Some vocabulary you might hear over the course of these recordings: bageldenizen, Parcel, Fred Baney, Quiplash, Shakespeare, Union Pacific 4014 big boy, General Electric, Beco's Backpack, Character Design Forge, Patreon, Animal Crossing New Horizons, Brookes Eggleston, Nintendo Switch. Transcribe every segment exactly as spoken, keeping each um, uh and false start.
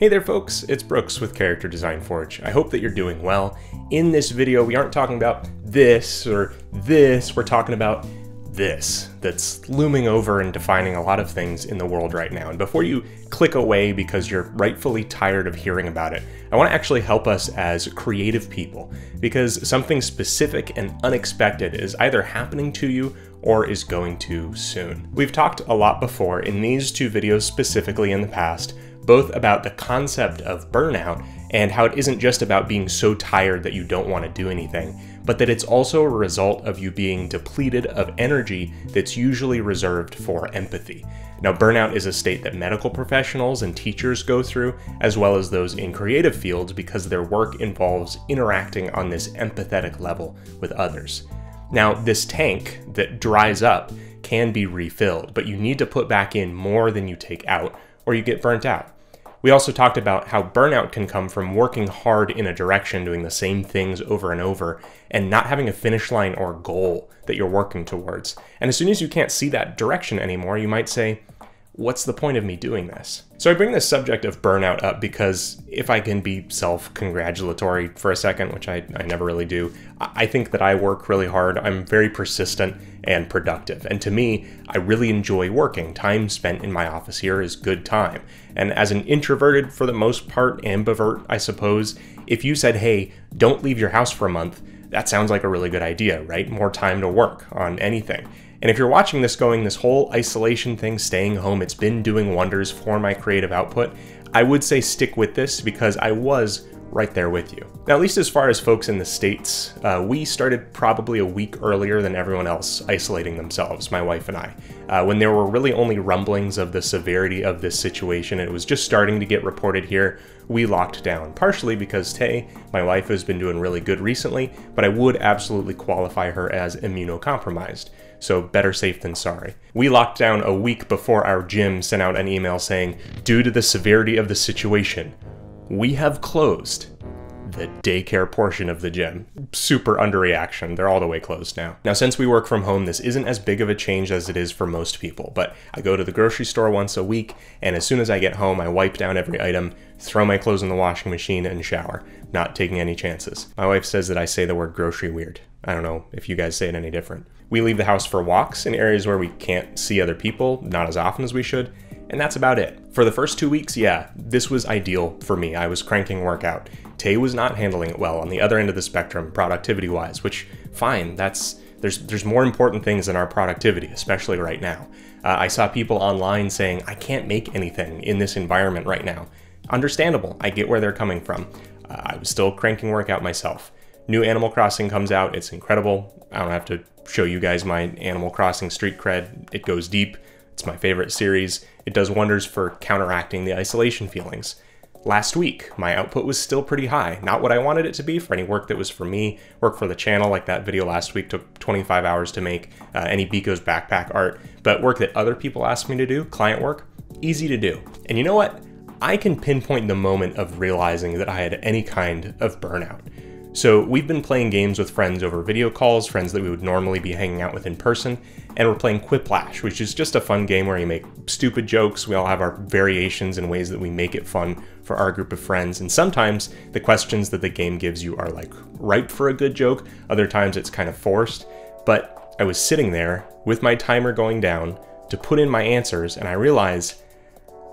Hey there folks, it's Brookes with Character Design Forge. I hope that you're doing well. In this video, we aren't talking about this or this, we're talking about this that's looming over and defining a lot of things in the world right now. And before you click away because you're rightfully tired of hearing about it, I want to actually help us as creative people because something specific and unexpected is either happening to you or is going to soon. We've talked a lot before in these two videos specifically in the past, both about the concept of burnout and how it isn't just about being so tired that you don't want to do anything, but that it's also a result of you being depleted of energy that's usually reserved for empathy. Now, burnout is a state that medical professionals and teachers go through, as well as those in creative fields, because their work involves interacting on this empathetic level with others. Now, this tank that dries up can be refilled, but you need to put back in more than you take out, or you get burnt out. We also talked about how burnout can come from working hard in a direction, doing the same things over and over, and not having a finish line or goal that you're working towards. And as soon as you can't see that direction anymore, you might say, what's the point of me doing this? So I bring this subject of burnout up because if I can be self-congratulatory for a second, which I, I never really do, I think that I work really hard. I'm very persistent and productive. And to me, I really enjoy working. Time spent in my office here is good time. And as an introverted, for the most part, ambivert, I suppose, if you said, hey, don't leave your house for a month, that sounds like a really good idea, right? More time to work on anything. And if you're watching this going, this whole isolation thing, staying home, it's been doing wonders for my creative output, I would say stick with this because I was right there with you. Now, at least as far as folks in the States, uh, we started probably a week earlier than everyone else isolating themselves, my wife and I, uh, when there were really only rumblings of the severity of this situation. It was just starting to get reported here. We locked down, partially because Tay, my wife, has been doing really good recently, but I would absolutely qualify her as immunocompromised. So better safe than sorry. We locked down a week before our gym sent out an email saying, due to the severity of the situation, we have closed the daycare portion of the gym. Super underreaction. They're all the way closed now. Now, since we work from home, this isn't as big of a change as it is for most people, but I go to the grocery store once a week, and as soon as I get home, I wipe down every item, throw my clothes in the washing machine, and shower, not taking any chances. My wife says that I say the word grocery weird. I don't know if you guys say it any different. We leave the house for walks in areas where we can't see other people, not as often as we should, and that's about it. For the first two weeks, yeah, this was ideal for me. I was cranking work out. Tay was not handling it well on the other end of the spectrum, productivity-wise, which, fine, that's there's, there's more important things than our productivity, especially right now. Uh, I saw people online saying, I can't make anything in this environment right now. Understandable, I get where they're coming from. Uh, I was still cranking work out myself. New Animal Crossing comes out, it's incredible. I don't have to show you guys my Animal Crossing street cred, it goes deep. It's my favorite series. It does wonders for counteracting the isolation feelings. Last week, my output was still pretty high. Not what I wanted it to be for any work that was for me, work for the channel, like that video last week took twenty-five hours to make, uh, any Beco's Backpack art, but work that other people asked me to do, client work, easy to do. And you know what? I can pinpoint the moment of realizing that I had any kind of burnout. So we've been playing games with friends over video calls, friends that we would normally be hanging out with in person, and we're playing Quiplash, which is just a fun game where you make stupid jokes. We all have our variations and ways that we make it fun for our group of friends, and sometimes the questions that the game gives you are like ripe for a good joke, other times it's kind of forced, but I was sitting there with my timer going down to put in my answers, and I realized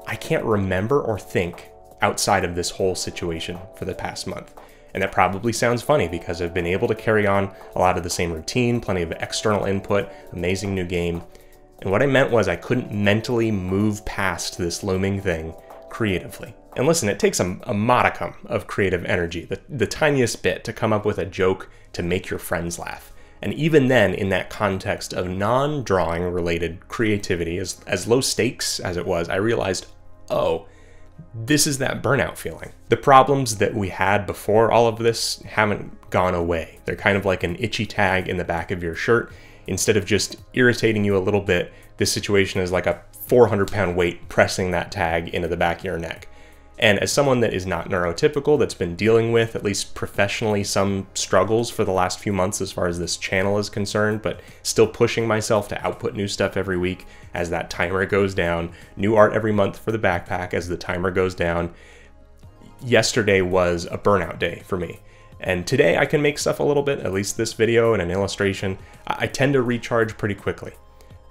I can't remember or think outside of this whole situation for the past month. And that probably sounds funny because I've been able to carry on a lot of the same routine, plenty of external input, amazing new game. And what I meant was I couldn't mentally move past this looming thing creatively. And listen, it takes a, a modicum of creative energy, the, the tiniest bit, to come up with a joke to make your friends laugh. And even then, in that context of non-drawing related creativity, as, as low stakes as it was, I realized, oh, this is that burnout feeling. The problems that we had before all of this haven't gone away. They're kind of like an itchy tag in the back of your shirt. Instead of just irritating you a little bit, this situation is like a four hundred pound weight pressing that tag into the back of your neck. And as someone that is not neurotypical, that's been dealing with, at least professionally, some struggles for the last few months as far as this channel is concerned, but still pushing myself to output new stuff every week as that timer goes down, new art every month for the backpack as the timer goes down, yesterday was a burnout day for me. And today I can make stuff a little bit, at least this video and an illustration. I tend to recharge pretty quickly.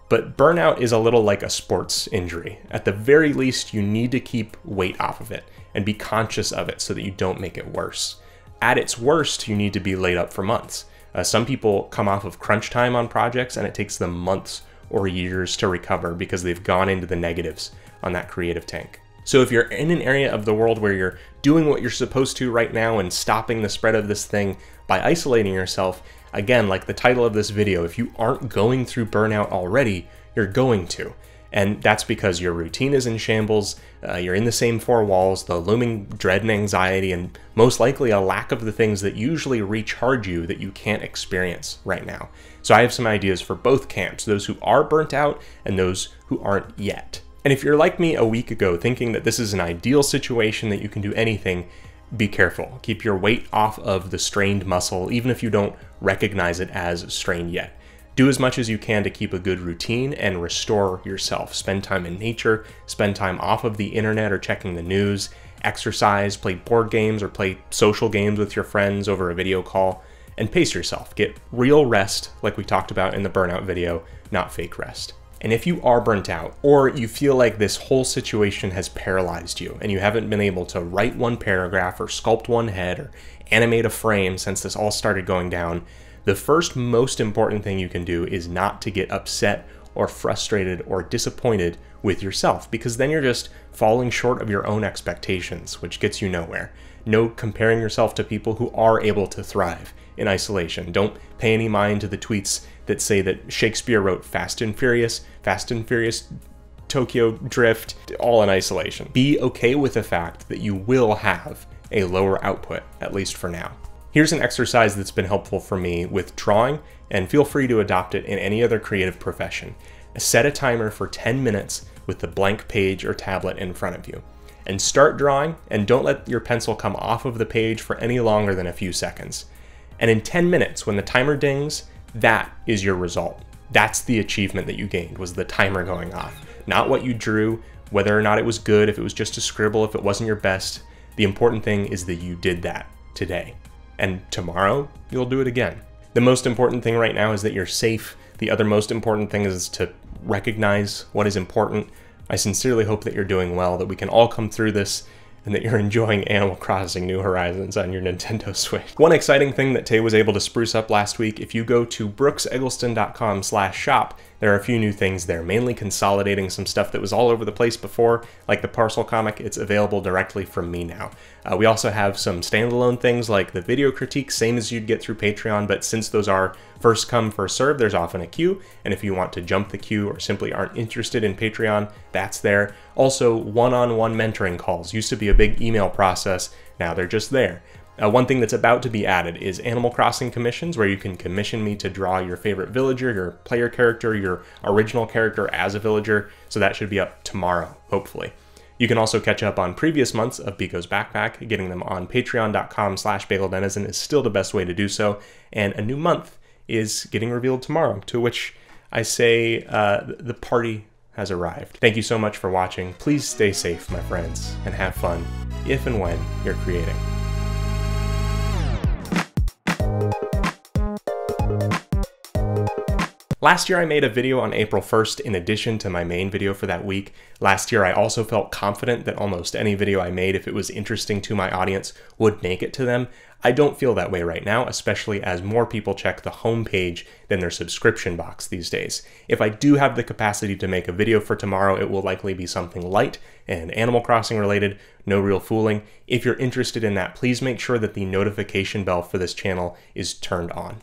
But burnout is a little like a sports injury. At the very least, you need to keep weight off of it and be conscious of it so that you don't make it worse. At its worst, you need to be laid up for months. Uh, some people come off of crunch time on projects and it takes them months or years to recover because they've gone into the negatives on that creative tank. So if you're in an area of the world where you're doing what you're supposed to right now and stopping the spread of this thing by isolating yourself, again, like the title of this video, if you aren't going through burnout already, you're going to. And that's because your routine is in shambles, uh, you're in the same four walls, the looming dread and anxiety, and most likely a lack of the things that usually recharge you that you can't experience right now. So I have some ideas for both camps, those who are burnt out and those who aren't yet. And if you're like me a week ago, thinking that this is an ideal situation that you can do anything, be careful. Keep your weight off of the strained muscle, even if you don't recognize it as strained yet. Do as much as you can to keep a good routine and restore yourself. Spend time in nature, spend time off of the internet or checking the news, exercise, play board games or play social games with your friends over a video call, and pace yourself. Get real rest, like we talked about in the burnout video, not fake rest. And if you are burnt out, or you feel like this whole situation has paralyzed you and you haven't been able to write one paragraph or sculpt one head or animate a frame since this all started going down, the first most important thing you can do is not to get upset or frustrated or disappointed with yourself, because then you're just falling short of your own expectations, which gets you nowhere. No comparing yourself to people who are able to thrive in isolation. Don't pay any mind to the tweets that say that Shakespeare wrote Fast and Furious, Fast and Furious, Tokyo Drift, all in isolation. Be okay with the fact that you will have a lower output, at least for now. Here's an exercise that's been helpful for me with drawing, and feel free to adopt it in any other creative profession. Set a timer for ten minutes with the blank page or tablet in front of you, and start drawing, and don't let your pencil come off of the page for any longer than a few seconds. And in ten minutes, when the timer dings, that is your result. That's the achievement that you gained, was the timer going off. Not what you drew, whether or not it was good, if it was just a scribble, if it wasn't your best. The important thing is that you did that today. And tomorrow, you'll do it again. The most important thing right now is that you're safe. The other most important thing is to recognize what is important. I sincerely hope that you're doing well, that we can all come through this, and that you're enjoying Animal Crossing New Horizons on your Nintendo Switch. One exciting thing that Tay was able to spruce up last week, if you go to brooks eggleston dot com slash shop, there are a few new things there, mainly consolidating some stuff that was all over the place before, like the Parcel comic. It's available directly from me now. Uh, we also have some standalone things like the video critiques, same as you'd get through Patreon, but since those are first come, first serve, there's often a queue, and if you want to jump the queue or simply aren't interested in Patreon, that's there. Also, one-on-one mentoring calls used to be a big email process, now they're just there. Uh, one thing that's about to be added is Animal Crossing commissions, where you can commission me to draw your favorite villager, your player character, your original character as a villager, so that should be up tomorrow, hopefully. You can also catch up on previous months of Beco's Backpack. Getting them on patreon dot com slash bageldenizen is still the best way to do so, and a new month is getting revealed tomorrow, to which I say uh, the party has arrived. Thank you so much for watching. Please stay safe, my friends, and have fun if and when you're creating. Last year I made a video on April first in addition to my main video for that week. Last year I also felt confident that almost any video I made, if it was interesting to my audience, would make it to them. I don't feel that way right now, especially as more people check the homepage than their subscription box these days. If I do have the capacity to make a video for tomorrow, it will likely be something light and Animal Crossing related, no real fooling. If you're interested in that, please make sure that the notification bell for this channel is turned on.